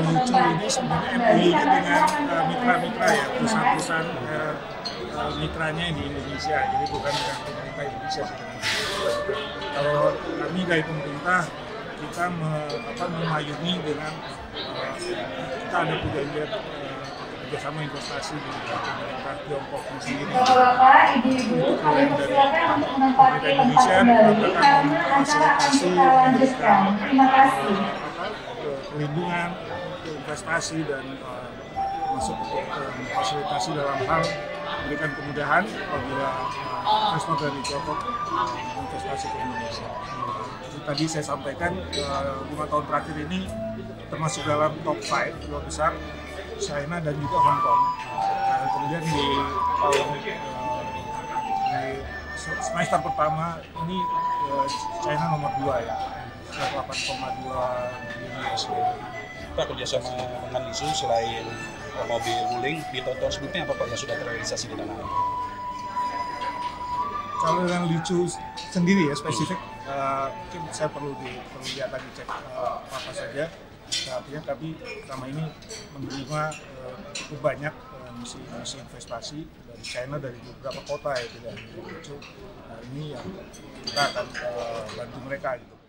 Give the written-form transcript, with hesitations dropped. Liuzhou ini sebenarnya MUI dengan mitra-mitra ya, perusahaan-perusahaan mitranya di Indonesia, jadi bukan dengan pemerintah Indonesia sebenarnya. Kalau kami dari pemerintah, kita memayungi dengan kita ada perjanjian kerjasama investasi di pemerintah Tiongkok di sini. Untuk klaim dari pemerintah Indonesia, kita akan memfasilitasi perlindungan untuk investasi dan masuk fasilitasi dalam hal memberikan kemudahan apabila investor dari Tiongkok investasi ke Indonesia. Tadi saya sampaikan 5 tahun terakhir ini termasuk dalam top 5 dua besar China dan juga Hongkong. Kemudian di semester pertama ini China nomor 2 ya, 8,2 miliar USD. Pak, kerjasama dengan Liuzhou selain mobil ruling di tahun sebelumnya apa Pak yang sudah terrealisasi di tanah air? Kalau dengan Liuzhou sendiri ya spesifik, mungkin saya perlu lihat lagi, cek apa saja artinya, tapi selama ini menerima cukup banyak misi investasi dari China, dari beberapa kota ya, tidak hanya Liuzhou. Nah, ini yang kita akan bantu mereka gitu.